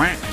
Quack.